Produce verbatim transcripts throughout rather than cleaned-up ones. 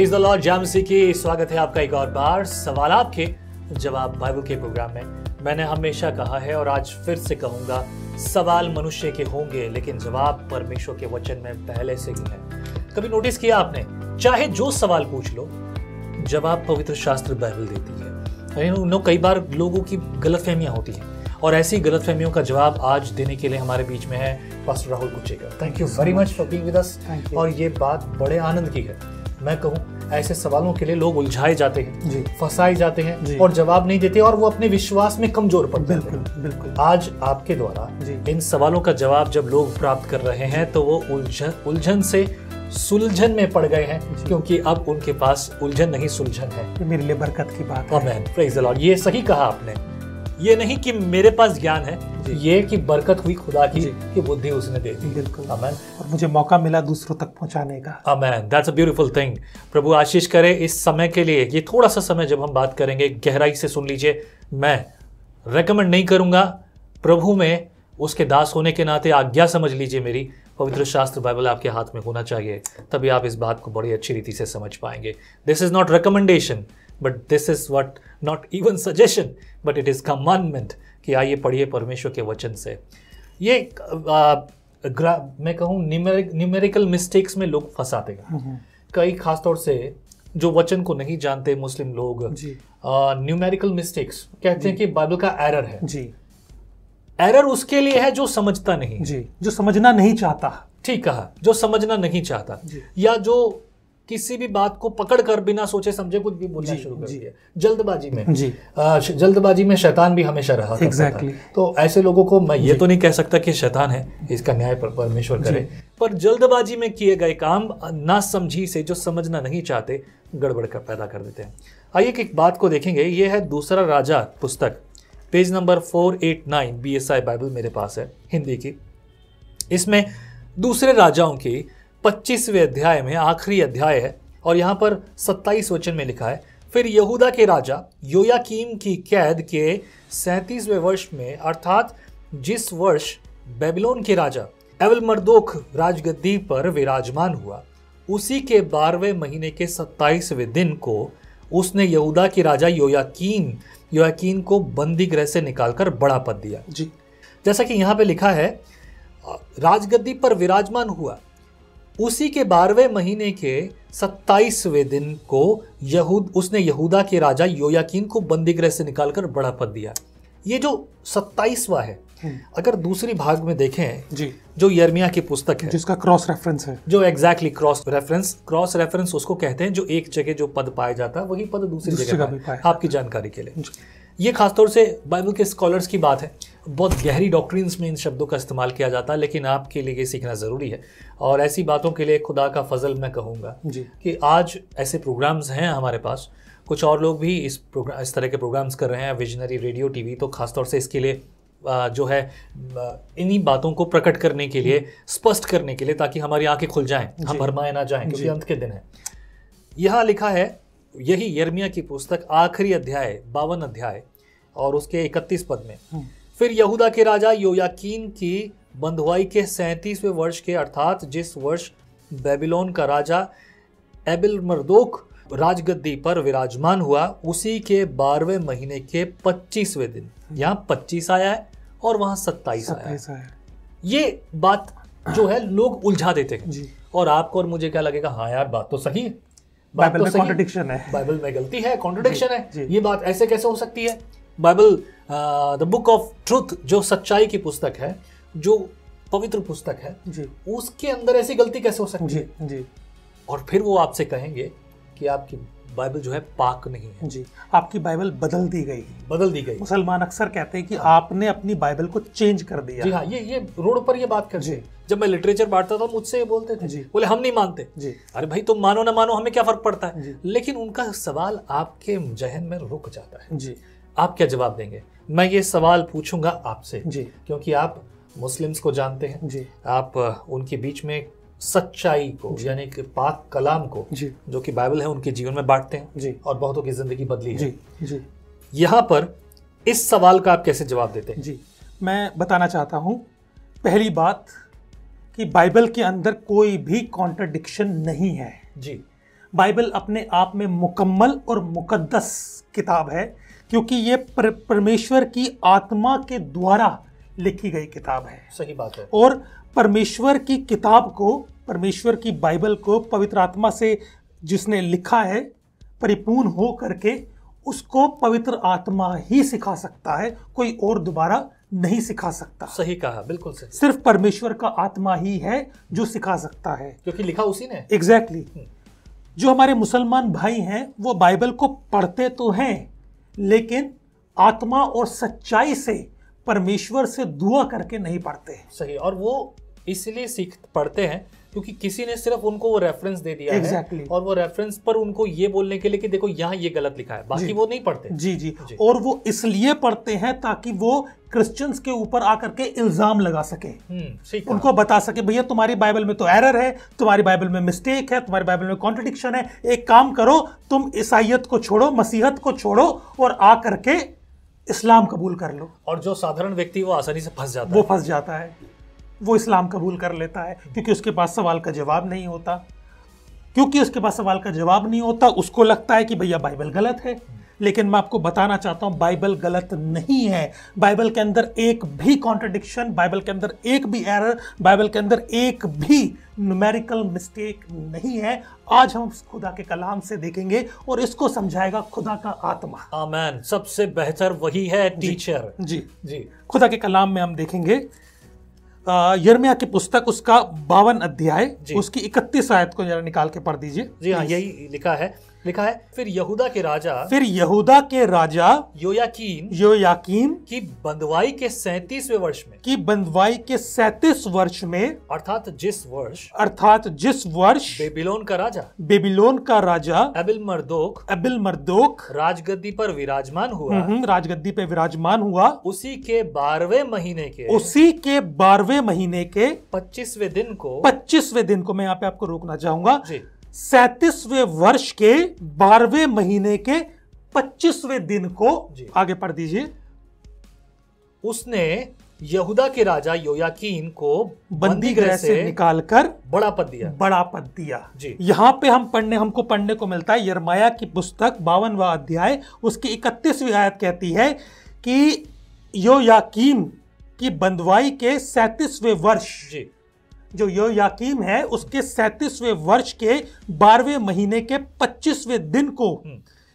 Praise the lord. जाम सी की स्वागत है आपका एक और बार सवाल आपके जवाब बाइबल के प्रोग्राम में। मैंने हमेशा कहा है और आज फिर से कहूंगा, सवाल मनुष्य के होंगे लेकिन जवाब परमेश्वर के वचन में पहले से ही है। कभी नोटिस किया आपने, चाहे जो सवाल पूछ लो जवाब पवित्र शास्त्र बाइबल देती है। नो कई बार लोगों की गलतफहमियां होती हैं और ऐसी गलतफहमियों का जवाब आज देने के लिए हमारे बीच में है pastor Rahul Kuchekar. Thank you very much for being with us. और ये बात बड़े आनंद की है, मैं कहूँ ऐसे सवालों के लिए लोग उलझाए जाते हैं जी, फंसाए जाते हैं जी, और जवाब नहीं देते और वो अपने विश्वास में कमजोर पड़ते हैं। बिल्कुल बिल्कुल। आज आपके द्वारा इन सवालों का जवाब जब लोग प्राप्त कर रहे हैं तो वो उलझन उलझन से सुलझन में पड़ गए हैं, क्योंकि अब उनके पास उलझन नहीं सुलझन है। मेरे लिए बरकत की बात। आमीन, प्रेज द लॉर्ड। ये सही कहा आपने, ये नहीं कि मेरे पास ज्ञान है, ये कि बरकत हुई खुदा की कि बुद्धि उसने दे दी। बिल्कुल। आमीन। और मुझे मौका मिला दूसरों तक पहुंचाने का। आमीन, दैट्स अ ब्यूटीफुल थिंग। प्रभु आशीष करे इस समय के लिए। ये थोड़ा सा समय जब हम बात करेंगे गहराई से सुन लीजिए। मैं रेकमेंड नहीं करूँगा, प्रभु में उसके दास होने के नाते आज्ञा समझ लीजिए मेरी। पवित्र शास्त्र बाइबल आपके हाथ में होना चाहिए, तभी आप इस बात को बड़ी अच्छी रीति से समझ पाएंगे। This is not recommendation but this is what not even suggestion but it is commandment कि आइए पढ़िए परमेश्वर के वचन से। ये आ, ग्रा मैं कहूँ न्यूमेरिकल मिस्टेक्स में लोग फंसाते हैं। कई खासतौर से जो वचन को नहीं जानते मुस्लिम लोग न्यूमेरिकल मिस्टेक्स कहते हैं कि बाइबल का एरर है जी। एरर उसके लिए है जो समझता नहीं जी, जो समझना नहीं चाहता। ठीक कहा, जो समझना नहीं चाहता या जो किसी भी बात को पकड़ कर बिना सोचे समझे कुछ भी बोलना शुरू कर दिया जल्दबाजी में जी। आ, जल्दबाजी में शैतान भी हमेशा रहा। एग्जैक्टली। तो ऐसे लोगों को मैं ये तो नहीं कह सकता कि शैतान है, इसका न्याय पर परमेश्वर करे, पर जल्दबाजी में किए गए काम ना समझी से जो समझना नहीं चाहते गड़बड़ कर पैदा कर देते हैं। आइए एक बात को देखेंगे। ये है दूसरा राजा पुस्तक, page number four eight nine. B S I Bible मेरे पास है हिंदी की। इसमें दूसरे राजाओं की पच्चीसवें अध्याय में आखिरी अध्याय है और यहाँ पर सत्ताईस वचन में लिखा है, फिर यहूदा के राजा योयाकीम की कैद के सैंतीसवें वर्ष में, अर्थात जिस वर्ष बेबीलोन के राजा एविल मर्दोक राजगद्दी पर विराजमान हुआ, उसी के बारहवें महीने के सत्ताईसवें दिन को उसने यहूदा के राजा योयाकीन योयाकीन को बंदी गृह से निकालकर बड़ा पद दिया जी। जैसा कि यहाँ पे लिखा है, राजगद्दी पर विराजमान हुआ, उसी के बारहवें महीने के सत्ताईसवें दिन को यहूद उसने यहूदा के राजा योयाकीन को बंदी गृह से निकालकर बड़ा पद दिया। ये जो सत्ताईसवा है, अगर दूसरी भाग में देखें जी, जो यर्मिया की पुस्तक है जिसका क्रॉस रेफरेंस है, जो exactly cross reference cross reference उसको कहते हैं, जो एक जगह जो पद पाया जाता है वही पद दूसरी जगह। आपकी जानकारी के लिए, ये खासतौर से बाइबल के स्कॉलर्स की बात है। बहुत गहरी डॉक्ट्रिन्स में इन शब्दों का इस्तेमाल किया जाता है, लेकिन आपके लिए ये सीखना ज़रूरी है और ऐसी बातों के लिए खुदा का फजल मैं कहूँगा कि आज ऐसे प्रोग्राम्स हैं हमारे पास। कुछ और लोग भी इस प्रोग्राम इस तरह के प्रोग्राम्स कर रहे हैं, विजनरी रेडियो टीवी तो खासतौर से इसके लिए जो है इन्हीं बातों को प्रकट करने के लिए, स्पष्ट करने के लिए, ताकि हमारी आंखें खुल जाएं, हम भरमाए ना जाएं, क्योंकि अंत के दिन है। यहाँ लिखा है, यही यर्मिया की पुस्तक आखिरी अध्याय, बावन अध्याय और उसके इकतीस पद में, फिर यहूदा के राजा योयाकीन की बंधुआई के सैंतीसवें वर्ष के, अर्थात जिस वर्ष बेबीलोन का राजा एबिल मर्दोक राजगद्दी पर विराजमान हुआ, उसी के बारहवें महीने के पच्चीसवें दिन। यहाँ पच्चीस आया है और वहाँ सत्ताईस आया है। ये बात जो है लोग उलझा देते हैं और आपको और मुझे क्या लगेगा, हाँ यार बात तो सही है, बाइबल तो में कॉन्ट्रडिक्शन है, बाइबल में गलती है, कॉन्ट्रडिक्शन है, ये बात ऐसे कैसे हो सकती है। Bible the book of truth, जो सच्चाई की पुस्तक है, जो पवित्र पुस्तक है जी, उसके अंदर ऐसी गलती कैसे हो सकती है जी। और फिर वो आपसे कहेंगे कि आपकी बाइबल जो है पाक नहीं है जी, आपकी बाइबल बदल दी गई बदल दी गई। मुसलमान अक्सर कहते हैं कि हाँ, आपने अपनी बाइबल को चेंज कर दिया जी। हाँ, ये ये रोड पर ये बात करते हैं। जब मैं लिटरेचर बांटता था मुझसे ये बोलते थे जी, बोले हम नहीं मानते जी। अरे भाई तुम मानो ना मानो, हमें क्या फर्क पड़ता है। लेकिन उनका सवाल आपके जहन में रुक जाता है जी। आप क्या जवाब देंगे? मैं ये सवाल पूछूंगा आपसे जी, क्योंकि आप मुस्लिम्स को जानते हैं जी, आप उनके बीच में सच्चाई को, यानी कि पाक कलाम को जो कि बाइबल है, उनके जीवन में बांटते हैं जी, और बहुतों की जिंदगी बदली जी, है जी। यहाँ पर इस सवाल का आप कैसे जवाब देते हैं जी? मैं बताना चाहता हूँ, पहली बात कि बाइबल के अंदर कोई भी कॉन्ट्रडिक्शन नहीं है जी। बाइबल अपने आप में मुकम्मल और मुकद्दस किताब है, क्योंकि ये परमेश्वर की आत्मा के द्वारा लिखी गई किताब है। सही बात है। और परमेश्वर की किताब को, परमेश्वर की बाइबल को पवित्र आत्मा से जिसने लिखा है परिपूर्ण हो करके, उसको पवित्र आत्मा ही सिखा सकता है, कोई और दोबारा नहीं सिखा सकता। सही कहा, बिल्कुल सही। सिर्फ परमेश्वर का आत्मा ही है जो सिखा सकता है, क्योंकि लिखा उसी ने। Exactly exactly. जो हमारे मुसलमान भाई हैं वो बाइबल को पढ़ते तो हैं, लेकिन आत्मा और सच्चाई से परमेश्वर से दुआ करके नहीं पढ़ते। सही। और वो इसलिए सीख पढ़ते हैं क्योंकि किसी ने सिर्फ उनको वो रेफरेंस दे दिया exactly. है, और वो रेफरेंस पर उनको ये बोलने के लिए कि देखो यहाँ ये गलत लिखा है, बाकी वो नहीं पढ़ते। जी, जी जी और वो इसलिए पढ़ते हैं ताकि वो क्रिश्चियंस के ऊपर आकर के इल्जाम लगा सके, उनको बता सके भैया तुम्हारी बाइबल में तो एरर है, तुम्हारी बाइबल में मिस्टेक है, तुम्हारी बाइबल में कॉन्ट्रडिक्शन है, एक काम करो तुम ईसाइयत को छोड़ो, मसीहत को छोड़ो और आकर के इस्लाम कबूल कर लो। और जो साधारण व्यक्ति वो आसानी से फंस जाता है, वो फंस जाता है, वो इस्लाम कबूल कर लेता है क्योंकि उसके पास सवाल का जवाब नहीं होता। क्योंकि उसके पास सवाल का जवाब नहीं होता उसको लगता है कि भैया बाइबल गलत है, लेकिन मैं आपको बताना चाहता हूँ बाइबल गलत नहीं है। बाइबल के अंदर एक भी कॉन्ट्रडिक्शन, बाइबल के अंदर एक भी एरर, बाइबल के अंदर एक भी न्यूमेरिकल मिस्टेक नहीं है। आज हम खुदा के कलाम से देखेंगे और इसको समझाएगा खुदा का आत्मा। आमेन। सबसे बेहतर वही है टीचर। जी जी खुदा के कलाम में हम देखेंगे यिर्मयाह की पुस्तक उसका बावन अध्याय उसकी इकतीस आयत को जरा निकाल के पढ़ दीजिए। जी हाँ, यही लिखा है, लिखा है फिर यहूदा के राजा फिर यहूदा के राजा योयाकीन योयाकीन की बंदवाई के सैंतीसवें वर्ष में की बंदवाई के सैंतीस वर्ष में अर्थात जिस वर्ष अर्थात जिस वर्ष बेबीलोन का राजा बेबीलोन का राजा एबिल मर्दोक एबिल मर्दोक राजगद्दी पर विराजमान हुआ राजगद्दी पर विराजमान हुआ उसी के बारहवें महीने के उसी के बारहवें महीने के पच्चीसवें दिन को पच्चीसवें दिन को मैं यहाँ पे आपको रोकना चाहूंगा। सैंतीसवें वर्ष के बारहवें महीने के पच्चीसवें दिन को आगे पढ़ दीजिए। उसने यहूदा के राजा योयाकीन को बंदीगृह से निकालकर बड़ा पद दिया बड़ा पद दिया जी। यहाँ पे हम पढ़ने हमको पढ़ने को मिलता है यिर्मयाह की पुस्तक बावनवा अध्याय उसकी इकतीसवीं आयत कहती है कि योयाकीन की बंदवाई के सैंतीसवें वर्ष जी जो योयाकीम है उसके सैंतीसवें वर्ष के बारहवें महीने के पच्चीसवें दिन को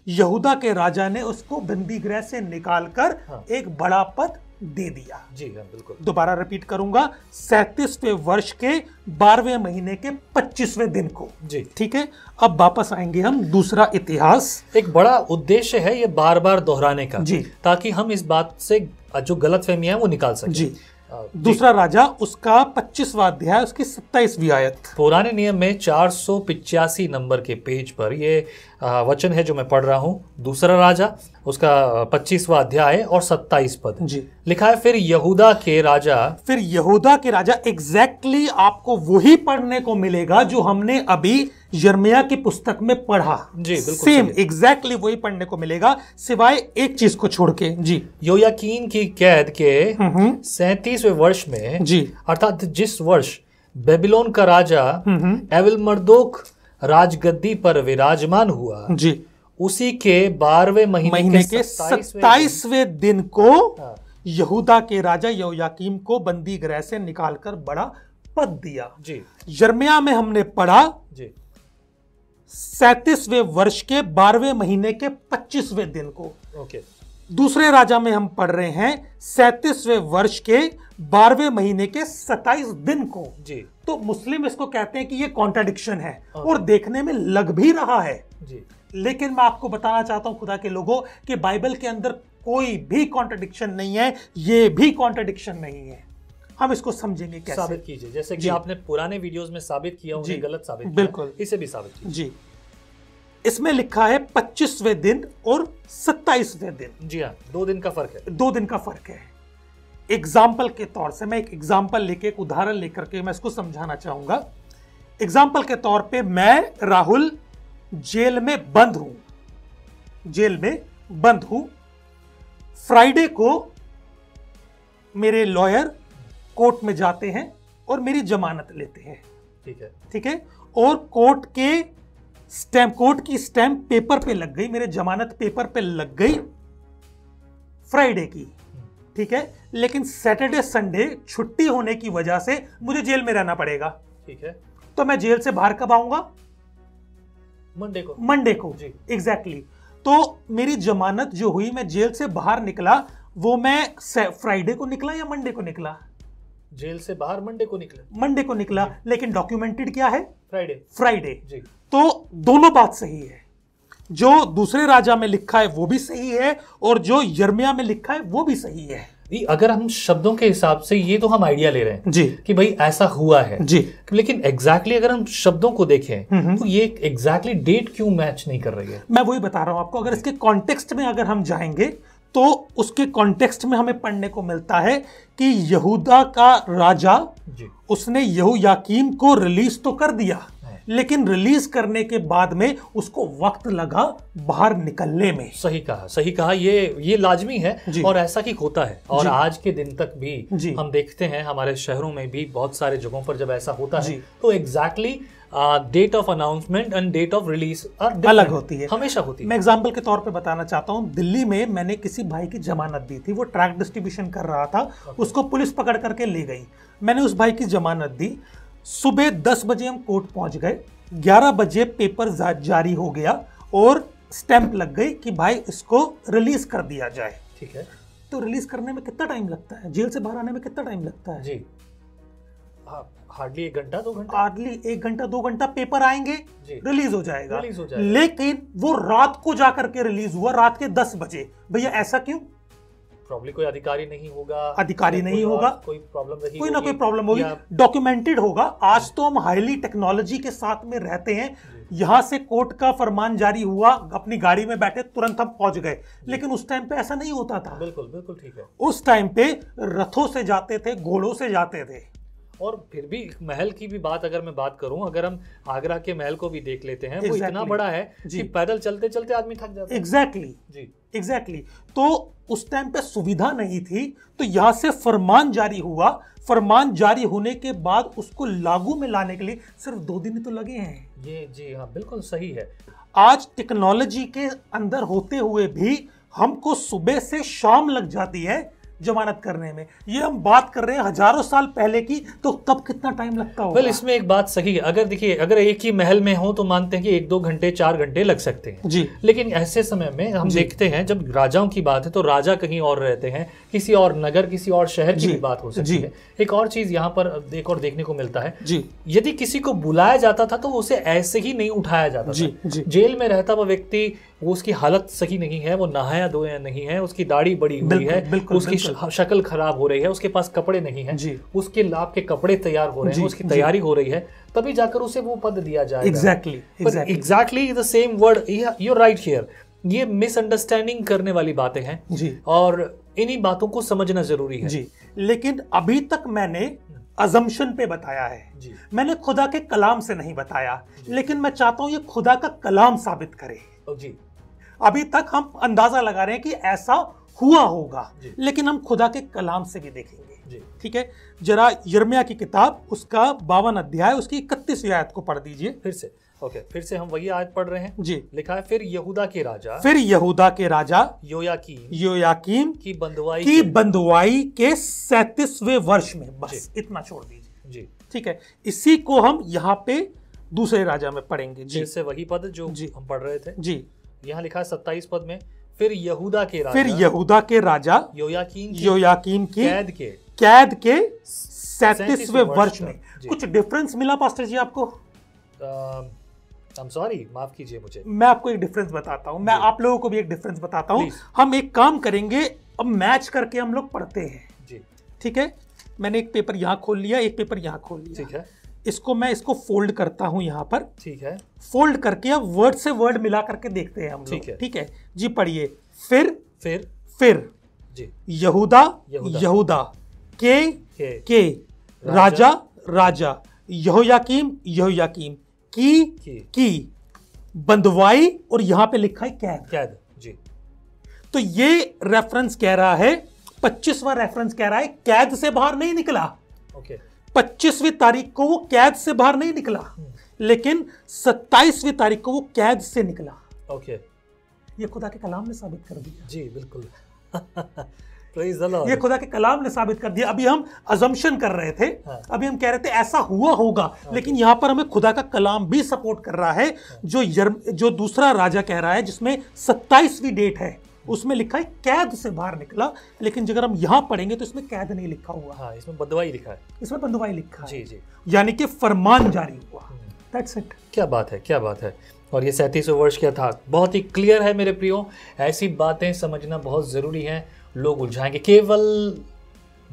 यहूदा के राजा ने उसको बंदीगृह से निकालकर हाँ। एक बड़ा पद दे दिया। जी हाँ, बिल्कुल। दोबारा रिपीट करूंगा, सैंतीसवें वर्ष के बारहवें महीने के पच्चीसवें दिन को। जी ठीक है। अब वापस आएंगे हम दूसरा इतिहास। एक बड़ा उद्देश्य है ये बार बार दोहराने का जी, ताकि हम इस बात से जो गलतफहमी है वो निकाल सकें। जी दूसरा राजा उसका पच्चीसवां अध्याय उसकी सत्ताईसवीं आयत। पुराने नियम में चार सौ पिचासी नंबर के पेज पर ये वचन है जो मैं पढ़ रहा हूँ। दूसरा राजा उसका पच्चीसवां अध्याय और सत्ताईस पद जी लिखा है फिर यहूदा के राजा फिर यहूदा के राजा एग्जैक्टली exactly आपको वही पढ़ने को मिलेगा जो हमने अभी यिर्मयाह की पुस्तक में पढ़ा। जी बिल्कुल सेम एग्जैक्टली वही पढ़ने को मिलेगा सिवाय एक चीज को छोड़ के। जी योयाकीन की कैद के सैंतीसवें वर्ष में जी अर्थात जिस वर्ष बेबीलोन का राजा एविल मर्दोक राजगद्दी पर विराजमान हुआ जी उसी के बारहवें महीने, महीने के सत्ताईसवें दिन को हाँ। यहूदा के राजा योयाकीम को बंदी गृह से निकालकर बड़ा पद दिया। जी यिर्मयाह में हमने पढ़ा जी सैंतीसवें वर्ष के बारहवें महीने के पच्चीसवें दिन को। ओके। दूसरे राजा में हम पढ़ रहे हैं सैंतीसवें वर्ष के बारहवें महीने के सत्ताईस दिन को। जी तो मुस्लिम इसको कहते हैं कि ये कॉन्ट्राडिक्शन है और देखने में लग भी रहा है जी, लेकिन मैं आपको बताना चाहता हूं खुदा के लोगों कि बाइबल के अंदर कोई भी कॉन्ट्राडिक्शन नहीं है, ये भी कॉन्ट्राडिक्शन नहीं है। हम इसको समझेंगे कैसे, साबित कीजिए जैसे कि आपने पुराने वीडियोस में साबित किया उन्हें गलत साबित किया, बिल्कुल इसे भी साबित कीजिए। जी इसमें लिखा है पच्चीसवें दिन और सत्ताईसवें दिन। जी हाँ, दो दिन का फर्क है दो दिन का फर्क है। एग्जाम्पल के तौर से मैं एक एग्जाम्पल लेके एक उदाहरण लेकर के मैं इसको समझाना चाहूंगा। एग्जाम्पल के तौर पे मैं राहुल जेल में बंद हूं जेल में बंद हूं फ्राइडे को मेरे लॉयर कोर्ट में जाते हैं और मेरी जमानत लेते हैं। ठीक है ठीक है। और कोर्ट के स्टैम्प कोर्ट की स्टैम्प पेपर पे लग गई, मेरे जमानत पेपर पे लग गई फ्राइडे की, ठीक है, लेकिन सैटरडे संडे छुट्टी होने की वजह से मुझे जेल में रहना पड़ेगा, ठीक है। तो मैं जेल से बाहर कब आऊंगा? मंडे को। मंडे को जी, एग्जैक्टली। तो मेरी जमानत जो हुई, मैं जेल से बाहर निकला, वो मैं फ्राइडे को निकला या मंडे को निकला? जेल से बाहर मंडे को निकला। मंडे को निकला, लेकिन डॉक्यूमेंटेड क्या है? फ्राइडे। फ्राइडे जी। तो दोनों बात सही है, जो दूसरे राजा में लिखा है वो भी सही है और जो यिर्मयाह में लिखा है वो भी सही है। अगर हम शब्दों के हिसाब से, ये तो हम आइडिया ले रहे हैं जी कि भाई ऐसा हुआ है जी, लेकिन एग्जैक्टली अगर हम शब्दों को देखें तो ये एग्जैक्टली डेट क्यों मैच नहीं कर रही है? मैं वही बता रहा हूं आपको, अगर इसके कॉन्टेक्स्ट में अगर हम जाएंगे तो उसके कॉन्टेक्स्ट में हमें पढ़ने को मिलता है कि यहूदा का राजा जी, उसने यहोयाकीम को रिलीज तो कर दिया, लेकिन रिलीज करने के बाद में उसको वक्त लगा बाहर निकलने में। सही कहा, सही कहा, ये ये लाजमी है और ऐसा ही होता है। और आज के दिन तक भी हम देखते हैं हमारे शहरों में भी बहुत सारे जगहों पर जब ऐसा होता है तो exactly date of announcement and date of release अलग होती है, हमेशा होती है। मैं एग्जाम्पल के तौर पे बताना चाहता हूँ, दिल्ली में मैंने किसी भाई की जमानत दी थी, वो ट्रैक डिस्ट्रीब्यूशन कर रहा था, उसको पुलिस पकड़ करके ले गई, मैंने उस भाई की जमानत दी, सुबह दस बजे हम कोर्ट पहुंच गए, ग्यारह बजे पेपर जारी हो गया और स्टैंप लग गई कि भाई इसको रिलीज कर दिया जाए, ठीक है। तो रिलीज करने में कितना टाइम लगता है, जेल से बाहर आने में कितना टाइम लगता है जी? हार्डली एक घंटा दो घंटा हार्डली एक घंटा दो घंटा पेपर आएंगे जी, रिलीज हो जाएगा, रिलीज हो जाएगा। लेकिन वो रात को जाकर के रिलीज हुआ, रात के दस बजे। भैया ऐसा क्यों? प्रॉब्लम कोई अधिकारी नहीं होगा, अधिकारी नहीं होगा, कोई प्रॉब्लम नहीं, कोई ना कोई प्रॉब्लम होगी, डॉक्यूमेंटेड होगा। आज तो हम हाईली टेक्नोलॉजी के साथ में रहते हैं, यहाँ से कोर्ट का फरमान जारी हुआ, अपनी गाड़ी में बैठे तुरंत हम पहुंच गए, लेकिन उस टाइम पे ऐसा नहीं होता था। बिल्कुल बिल्कुल ठीक है। उस टाइम पे रथों से जाते थे, घोड़ों से जाते थे। और फिर भी महल की भी बात अगर मैं बात करूं, अगर हम आगरा के महल को भी देख लेते हैं, वो इतना बड़ा है कि पैदल चलते चलते आदमी थक जाता है। एग्जैक्टली जी, एग्जैक्टली। तो उस टाइम पे सुविधा नहीं थी, तो यहाँ से फरमान जारी हुआ, फरमान जारी होने के बाद उसको लागू में लाने के लिए सिर्फ दो दिन तो लगे हैं। ये जी हाँ, बिल्कुल सही है। आज टेक्नोलॉजी के अंदर होते हुए भी हमको सुबह से शाम लग जाती है जमानत करने में। ये हम बात कर रहे हैं हजारों साल पहले की, तो तब कितना टाइम लगता होगा? well, इसमें एक बात सही है, अगर देखिए अगर एक ही महल में हो तो मानते हैं कि एक दो घंटे चार घंटे लग सकते हैं जी, लेकिन ऐसे समय में हम देखते हैं जब राजाओं की बात है तो राजा कहीं और रहते हैं, किसी और नगर किसी और शहर की बात हो सकती है। एक और चीज यहाँ पर एक और देखने को मिलता है जी, यदि किसी को बुलाया जाता था तो उसे ऐसे ही नहीं उठाया जाता था। जेल में रहता वह व्यक्ति, वो उसकी हालत सही नहीं है, वो नहाया धोया नहीं है, उसकी दाढ़ी बड़ी हुई है, उसकी शक्ल खराब हो रही है, उसके पास कपड़े नहीं है, उसके लाभ के कपड़े तैयार हो रहे हैं, उसकी तैयारी हो रही है, तभी जाकर उसे वो पद दिया जाएगा। Exactly, exactly the same word, you are right here. ये मिसअंडरस्टैंडिंग करने वाली बातें हैं जी, और इन्हीं बातों को समझना जरूरी है जी। लेकिन अभी तक मैंने अजम्पशन पे बताया है जी, मैंने खुदा के कलाम से नहीं बताया, लेकिन मैं चाहता हूँ ये खुदा का कलाम साबित करे जी। अभी तक हम अंदाजा लगा रहे हैं कि ऐसा हुआ होगा, लेकिन हम खुदा के कलाम से भी देखेंगे, ठीक है। जरा यिर्मयाह की किताब उसका बावन अध्याय उसकी इकतीसवीं आयत को पढ़ दीजिए फिर से। ओके, फिर से हम वही आयत पढ़ रहे हैं जी। लिखा है, फिर यहूदा के राजा फिर यहूदा के राजा योयाकीम योयाकीम की बंधुआई की बंधुआई के सैंतीसवें वर्ष में, बस इतना छोड़ दीजिए जी, ठीक है। इसी को हम यहाँ पे दूसरे राजा में पढ़ेंगे जी, फिर से वही पद जो हम पढ़ रहे थे जी। यहाँ लिखा है सत्ताईस पद में, फिर यहूदा के राजा फिर यहूदा के राजा योयाकीम योयाकीम की कैद के कैद के सैंतीसवें वर्ष में। कुछ डिफरेंस मिला पास्टर जी आपको? I'm sorry, माफ कीजिए मुझे। मैं आपको एक डिफरेंस बताता हूँ, मैं आप लोगों को भी एक डिफरेंस बताता हूँ। हम एक काम करेंगे, अब मैच करके हम लोग पढ़ते हैं जी, ठीक है। मैंने एक पेपर यहाँ खोल लिया, एक पेपर यहाँ खोल लिया, ठीक है। इसको मैं इसको फोल्ड करता हूं यहाँ पर, ठीक है। फोल्ड करके अब वर्ड से वर्ड मिला करके देखते हैं हम, ठीक है, ठीक है जी। पढ़िए, फिर फिर फिर जी यहूदा यहूदा के के, के राजा राजा यहोयाकीम यहोयाकीम की की, की बंधुआई, और यहाँ पे लिखा है कैद कैद जी। तो ये रेफरेंस कह रहा है, पच्चीसवां रेफरेंस कह रहा है कैद से बाहर नहीं निकला। ओके, पच्चीसवीं तारीख को वो कैद से बाहर नहीं निकला, लेकिन सत्ताईसवीं तारीख को वो कैद से निकला। ओके, ये खुदा के कलाम ने साबित कर दिया। जी बिल्कुल प्रेज द लॉर्ड, ये खुदा के कलाम ने साबित कर दिया। अभी हम अजम्पशन कर रहे थे, हाँ। अभी हम कह रहे थे ऐसा हुआ होगा, हाँ। लेकिन यहाँ पर हमें खुदा का कलाम भी सपोर्ट कर रहा है, हाँ। जो जो दूसरा राजा कह रहा है जिसमें सत्ताईसवीं डेट है उसमें लिखा है कैद से बाहर निकला, लेकिन अगर हम यहाँ पढ़ेंगे तो इसमें कैद नहीं लिखा हुआ, हाँ, इसमें बंधुआई लिखा है, इसमें बंधुआई लिखा है, यानी कि फरमान जारी हुआ। That's it. क्या बात है, क्या बात है। और ये सैंतीसवें वर्ष के अर्थात बहुत ही क्लियर है मेरे प्रियो। ऐसी बातें समझना बहुत ज़रूरी है, लोग उलझाएंगे। केवल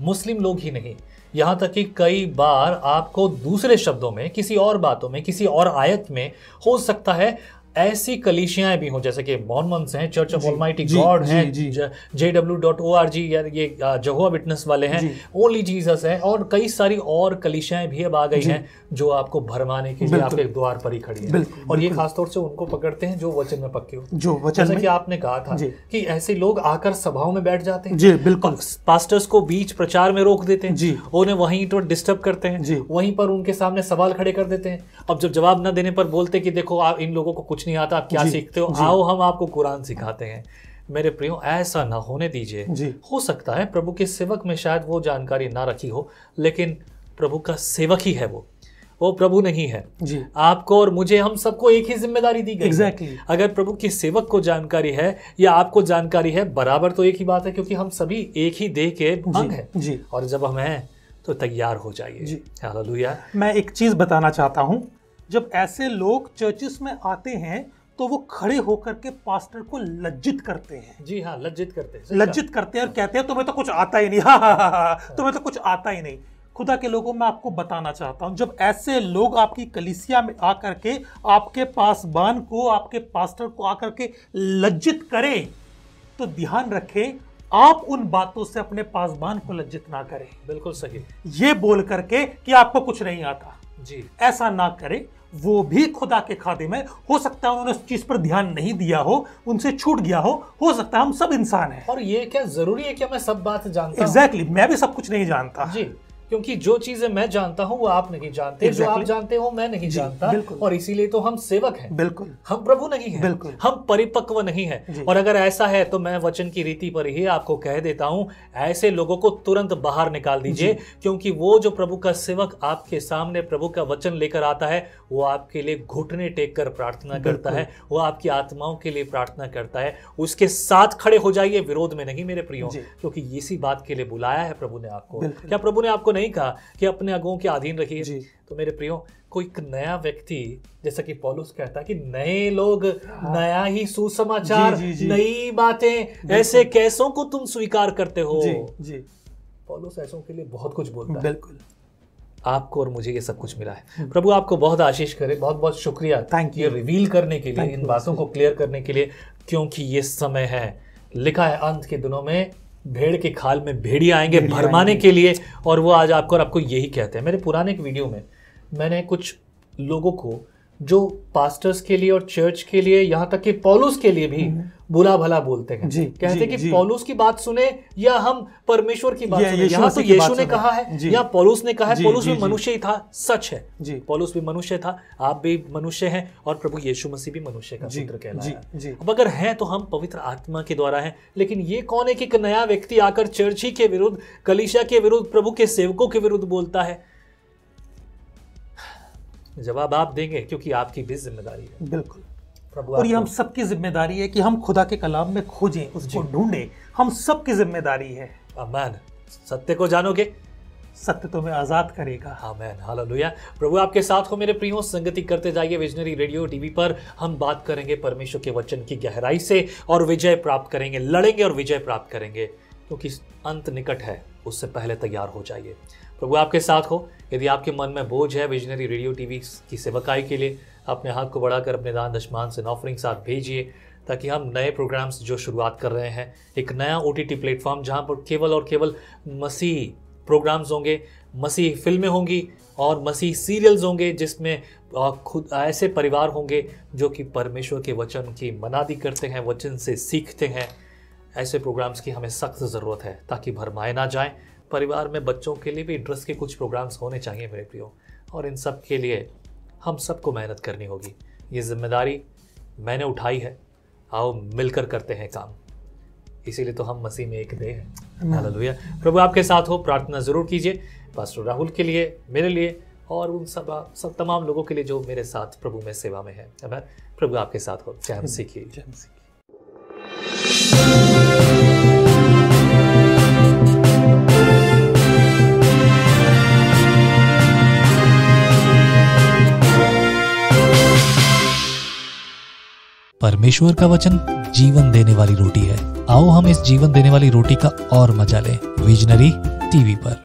मुस्लिम लोग ही नहीं, यहाँ तक कि कई बार आपको दूसरे शब्दों में, किसी और बातों में, किसी और आयत में हो सकता है ऐसी कलीसियाएं भी हों, जैसे कि मॉर्मन्स हैं, चर्च ऑफ ऑलमाइटी गॉड हैं, J W dot O R G, यार ये जहोवा विटनेस वाले हैं, ओनली जीसस है, और कई सारी और कलीसियाएं भी अब आ गई हैं जो आपको भरमाने के लिए आपके द्वार पर ही खड़ी हैं। और ये खासतौर से उनको पकड़ते हैं जो वचन में पक्के हो, जो वचन, जैसे कि आपने कहा था कि ऐसे लोग आकर सभाओं में बैठ जाते हैं। जी बिल्कुल, पास्टर्स को बीच प्रचार में रोक देते हैं, उन्हें वहीं तो डिस्टर्ब करते हैं, वहीं पर उनके सामने सवाल खड़े कर देते हैं। अब जब जवाब ना देने पर बोलते कि देखो आप इन लोगों को नहीं आता, आप क्या सीखते हो, आओ हम आपको कुरान सिखाते हैं। मेरे प्रियो, ऐसा ना होने दीजिए। हो सकता है प्रभु के सेवक में शायद वो जानकारी ना रखी हो, लेकिन प्रभु का सेवक ही है वो वो प्रभु नहीं है। आपको और मुझे, हम सबको एक ही जिम्मेदारी दी गई। exactly. अगर प्रभु के सेवक को जानकारी है या आपको जानकारी है, बराबर तो एक ही बात है, क्योंकि हम सभी एक ही देह के अंग हैं। और जब हम हैं तो तैयार हो जाइए। हालेलुया। मैं एक चीज बताना चाहता हूँ, जब ऐसे लोग चर्चिस में आते हैं तो वो खड़े होकर के पास्टर को लज्जित करते हैं। जी हाँ, लज्जित करते हैं, लज्जित करते हैं और कहते हैं तुम्हें तो कुछ आता ही नहीं, हा हा हा हा, तुम्हें तो कुछ आता ही नहीं। खुदा के लोगों, मैं आपको बताना चाहता हूँ, जब ऐसे लोग आपकी कलीसिया में आकर के आपके पासबान को, आपके पास्टर को आकर के लज्जित करें, तो ध्यान रखें आप उन बातों से अपने पासबान को लज्जित ना करें। बिल्कुल सही। ये बोल करके कि आपको कुछ नहीं आता, जी ऐसा ना करें। वो भी खुदा के खाते में, हो सकता है उन्होंने उस चीज पर ध्यान नहीं दिया हो, उनसे छूट गया हो, हो सकता है, हम सब इंसान हैं। और ये क्या जरूरी है कि मैं सब बात जानता हूं? एग्जैक्टली, मैं भी सब कुछ नहीं जानता जी, क्योंकि जो चीजें मैं जानता हूं वो आप नहीं जानते, exactly. जो आप जानते हो मैं नहीं जानता, और इसीलिए तो हम सेवक हैं। बिल्कुल, हम प्रभु नहीं हैं, बिल्कुल हम परिपक्व नहीं हैं। और अगर ऐसा है तो मैं वचन की रीति पर ही आपको कह देता हूं, ऐसे लोगों को तुरंत बाहर निकाल दीजिए, क्योंकि वो जो प्रभु का सेवक आपके सामने प्रभु का वचन लेकर आता है, वो आपके लिए घुटने टेक कर प्रार्थना करता है, वो आपकी आत्माओं के लिए प्रार्थना करता है। उसके साथ खड़े हो जाइए, विरोध में नहीं मेरे प्रियो, क्योंकि इसी बात के लिए बुलाया है प्रभु ने आपको। क्या प्रभु ने आपको नहीं कहा कि अपने अगुओं के अधीन रखिए? तो मेरे प्रियो, कोई नया व्यक्ति, जैसा कि पौलुस कहता है कि नए लोग, हाँ। नया ही सुसमाचार, नई बातें, ऐसे कैसों को तुम स्वीकार करते हो। जी, जी। पौलुस ऐसों के लिए बहुत कुछ बोलता है। बिल्कुल, आपको और मुझे ये सब कुछ मिला है। प्रभु आपको बहुत आशीष करे। बहुत बहुत शुक्रिया, थैंक यू, रिवील करने के लिए, इन बातों को क्लियर करने के लिए, क्योंकि ये समय है, लिखा है अंत के दिनों में भेड़ के खाल में भेड़िया आएंगे भरमाने के लिए, और वो आज आपको और आपको यही कहते हैं। मेरे पुराने एक वीडियो में मैंने कुछ लोगों को जो पास्टर्स के लिए और चर्च के लिए, यहाँ तक कि पौलुस के लिए भी बुरा भला बोलते हैं, कहते हैं कि पौलुस की बात सुने या हम परमेश्वर की बात सुने। यहाँ तो यीशु ने कहा है या पौलुस ने कहा है, पौलुस भी मनुष्य ही था, सच है, पौलुस भी मनुष्य था, आप भी मनुष्य हैं, और प्रभु यीशु मसीह भी मनुष्य का पुत्र कहलाया है। अब अगर है तो हम पवित्र आत्मा के द्वारा है, लेकिन ये कौन है कि एक नया व्यक्ति आकर चर्च ही के विरुद्ध, कलीसिया के विरुद्ध, प्रभु के सेवकों के विरुद्ध बोलता है? जवाब आप देंगे, क्योंकि आपकी भी जिम्मेदारी है। बिल्कुल, और ये हम सबकी जिम्मेदारी है कि हम खुदा के कलाम में खोजें, उसको ढूंढें, हम सबकी जिम्मेदारी है। आमीन। सत्य को जानोगे, सत्य तुम्हें आजाद करेगा। आमीन, हालेलुया। प्रभु आपके साथ हो मेरे प्रियो, संगति करते जाइए विजनरी रेडियो टीवी पर। हम बात करेंगे परमेश्वर के वचन की गहराई से और विजय प्राप्त करेंगे, लड़ेंगे और विजय प्राप्त करेंगे, क्योंकि अंत निकट है, उससे पहले तैयार हो जाइए। प्रभु आपके साथ हो। यदि आपके मन में बोझ है विजनरी रेडियो टीवी की सेवकाई के लिए, अपने हाथ को बढ़ाकर अपने दान दशमान से ऑफरिंग साथ भेजिए, ताकि हम नए प्रोग्राम्स जो शुरुआत कर रहे हैं, एक नया ओटीटी प्लेटफॉर्म जहां पर केवल और केवल मसीह प्रोग्राम्स होंगे, मसीह फिल्में होंगी और मसीह सीरियल्स होंगे, जिसमें खुद ऐसे परिवार होंगे जो कि परमेश्वर के वचन की मनादी करते हैं, वचन से सीखते हैं। ऐसे प्रोग्राम्स की हमें सख्त ज़रूरत है, ताकि भरमाए ना जाएँ। परिवार में बच्चों के लिए भी ड्रेस के कुछ प्रोग्राम्स होने चाहिए मेरे प्रियो। और इन सब के लिए हम सबको मेहनत करनी होगी। ये जिम्मेदारी मैंने उठाई है, आओ मिलकर करते हैं काम। इसीलिए तो हम मसीह में एक देह हैं। हालेलुया। प्रभु आपके साथ हो, प्रार्थना ज़रूर कीजिए पास्टर राहुल के लिए, मेरे लिए और उन सब सब तमाम लोगों के लिए जो मेरे साथ प्रभु में सेवा में है। अमर प्रभु आपके साथ हो। जय हम सीखिए, जय हम सीखिए। परमेश्वर का वचन जीवन देने वाली रोटी है। आओ हम इस जीवन देने वाली रोटी का और मजा लें, विजनरी टीवी पर।